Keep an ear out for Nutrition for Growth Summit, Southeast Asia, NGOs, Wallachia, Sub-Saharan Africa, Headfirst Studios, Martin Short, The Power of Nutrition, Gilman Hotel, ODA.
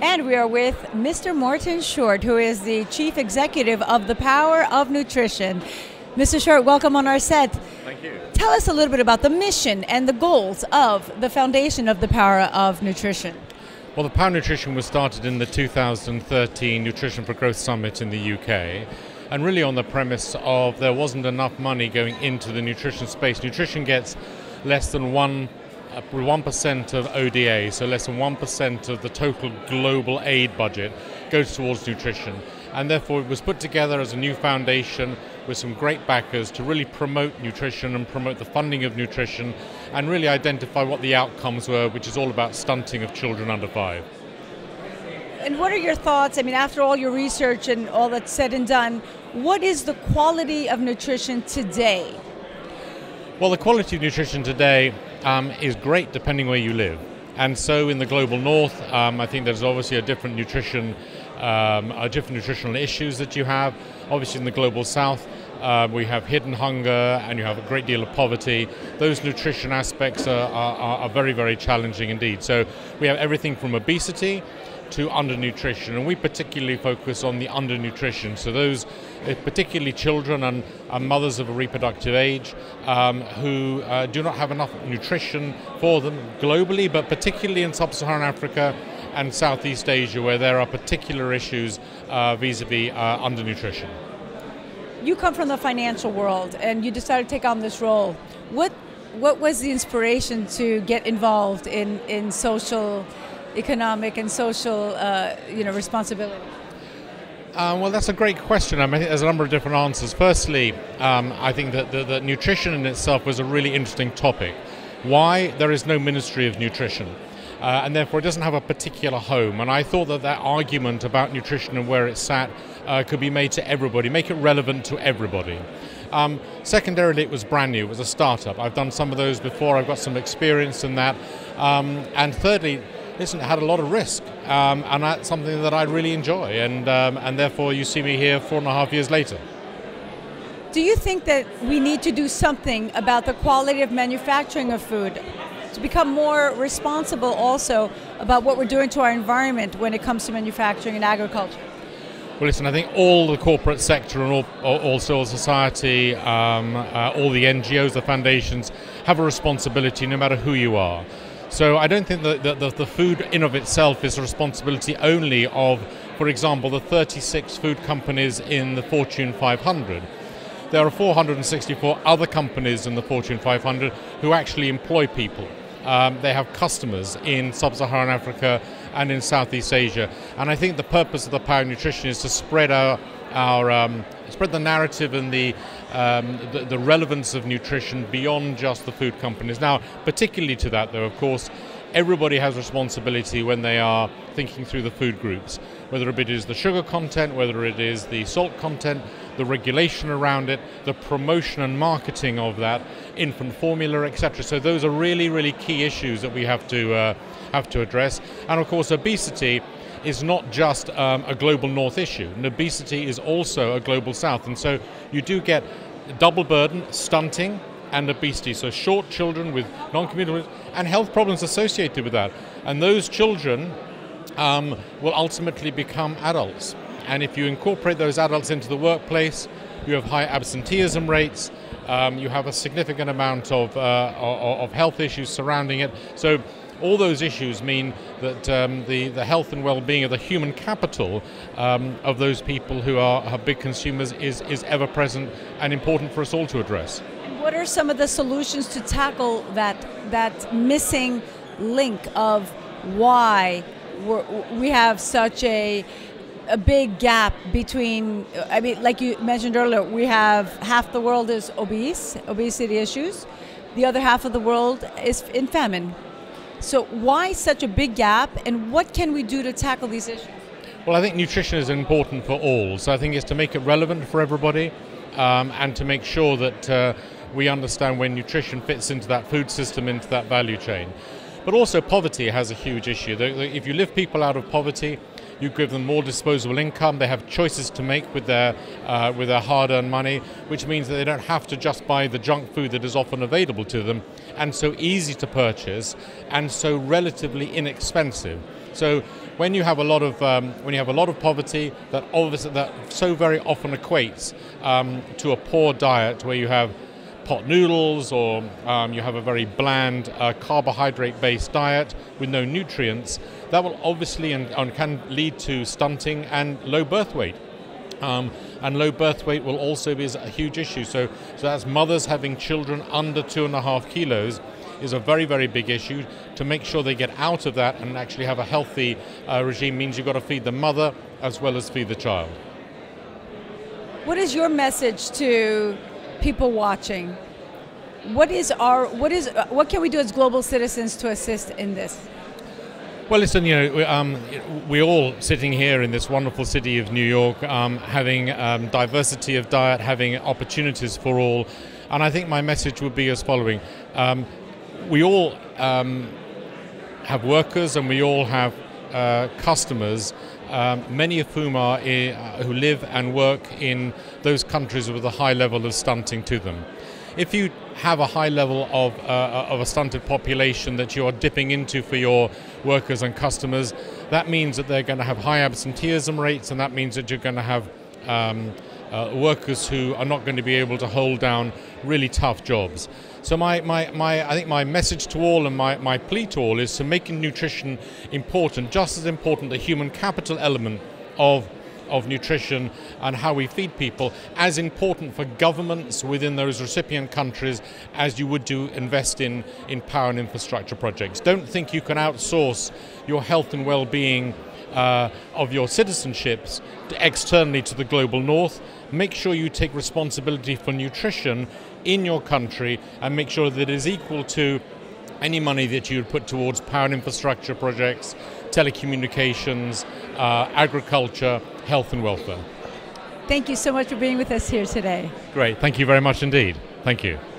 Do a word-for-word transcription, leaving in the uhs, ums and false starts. And we are with Mister Martin Short, who is the Chief Executive of the Power of Nutrition. Mister Short, welcome on our set. Thank you. Tell us a little bit about the mission and the goals of the foundation of the Power of Nutrition. Well, the Power of Nutrition was started in the two thousand thirteen Nutrition for Growth Summit in the U K, and really on the premise of there wasn't enough money going into the nutrition space. Nutrition gets less than one one percent of O D A, so less than one percent of the total global aid budget goes towards nutrition. And therefore it was put together as a new foundation with some great backers to really promote nutrition and promote the funding of nutrition and really identify what the outcomes were, which is all about stunting of children under five. And what are your thoughts? I mean, after all your research and all that's said and done, what is the quality of nutrition today? Well, the quality of nutrition today Um, is great depending where you live, and so in the global north um, I think there's obviously a different nutrition um, a different nutritional issues that you have. Obviously in the global south uh, we have hidden hunger and you have a great deal of poverty. Those nutrition aspects are, are, are very very challenging indeed. So we have everything from obesity to undernutrition, and we particularly focus on the undernutrition, so those uh, particularly children and, and mothers of a reproductive age um, who uh, do not have enough nutrition for them globally, but particularly in Sub-Saharan Africa and Southeast Asia, where there are particular issues uh, vis-a-vis uh, undernutrition. You come from the financial world and you decided to take on this role. What, what was the inspiration to get involved in, in social economic and social uh, you know, responsibility? Uh, well, that's a great question. I mean, there's a number of different answers. Firstly, um, I think that, that, that nutrition in itself was a really interesting topic. Why? There is no Ministry of Nutrition, uh, and therefore it doesn't have a particular home. And I thought that that argument about nutrition and where it sat uh, could be made to everybody, make it relevant to everybody. Um, secondarily, it was brand new. It was a startup. I've done some of those before. I've got some experience in that. Um, and thirdly, listen, it had a lot of risk, um, and that's something that I really enjoy, and, um, and therefore you see me here four and a half years later. Do you think that we need to do something about the quality of manufacturing of food to become more responsible also about what we're doing to our environment when it comes to manufacturing and agriculture? Well, listen, I think all the corporate sector and all, all civil society, um, uh, all the N G Os, the foundations, have a responsibility no matter who you are. So I don't think that the, the food in of itself is a responsibility only of, for example, the thirty-six food companies in the Fortune five hundred. There are four hundred sixty-four other companies in the Fortune five hundred who actually employ people. Um, they have customers in Sub-Saharan Africa and in Southeast Asia. And I think the purpose of the Power of Nutrition is to spread our, our um, spread the narrative and the, um, the, the relevance of nutrition beyond just the food companies. Now, particularly to that though, of course, everybody has responsibility when they are thinking through the food groups, whether it is the sugar content, whether it is the salt content, the regulation around it, the promotion and marketing of that, infant formula, et cetera. So those are really, really key issues that we have to, uh, have to address. And of course, obesity is not just um, a global north issue, and obesity is also a global south, and so you do get double burden, stunting and obesity, so short children with non-communicable and health problems associated with that, and those children um, will ultimately become adults, and if you incorporate those adults into the workplace, you have high absenteeism rates, um, you have a significant amount of, uh, of health issues surrounding it. So all those issues mean that um, the, the health and well-being of the human capital um, of those people who are, are big consumers is, is ever present and important for us all to address. And what are some of the solutions to tackle that, that missing link of why we're, we have such a, a big gap between, I mean, like you mentioned earlier, we have half the world is obese, obesity issues, the other half of the world is in famine. So why such a big gap, and what can we do to tackle these issues? Well, I think nutrition is important for all, so I think it's to make it relevant for everybody um, and to make sure that uh, we understand when nutrition fits into that food system, into that value chain. But also poverty has a huge issue. If you lift people out of poverty, you give them more disposable income, they have choices to make with their, uh, with their hard-earned money, which means that they don't have to just buy the junk food that is often available to them, and so easy to purchase, and so relatively inexpensive. So when you have a lot of um, when you have a lot of poverty, that obviously that so very often equates um, to a poor diet where you have pot noodles or um, you have a very bland uh, carbohydrate-based diet with no nutrients. That will obviously and, and can lead to stunting and low birth weight. Um, and low birth weight will also be a huge issue. So, so that's mothers having children under two and a half kilos. Is a very, very big issue. To make sure they get out of that and actually have a healthy uh, regime means you've got to feed the mother as well as feed the child. What is your message to people watching? What is our, what is, what can we do as global citizens to assist in this? Well, listen, you know, we, um, we're all sitting here in this wonderful city of New York, um, having um, diversity of diet, having opportunities for all. And I think my message would be as following. Um, We all um, have workers and we all have uh, customers, um, many of whom are in, who live and work in those countries with a high level of stunting to them. If you have a high level of, uh, of a stunted population that you are dipping into for your workers and customers, that means that they're going to have high absenteeism rates, and that means that you're going to have um, Uh, workers who are not going to be able to hold down really tough jobs. So my, my, my, I think my message to all and my, my plea to all is to make nutrition important, just as important the human capital element of, of nutrition and how we feed people, as important for governments within those recipient countries as you would do invest in, in power and infrastructure projects. Don't think you can outsource your health and well-being Uh, of your citizenships externally to the global north. Make sure you take responsibility for nutrition in your country and make sure that it is equal to any money that you put towards power and infrastructure projects, telecommunications, uh, agriculture, health and welfare. Thank you so much for being with us here today. Great, thank you very much indeed. Thank you.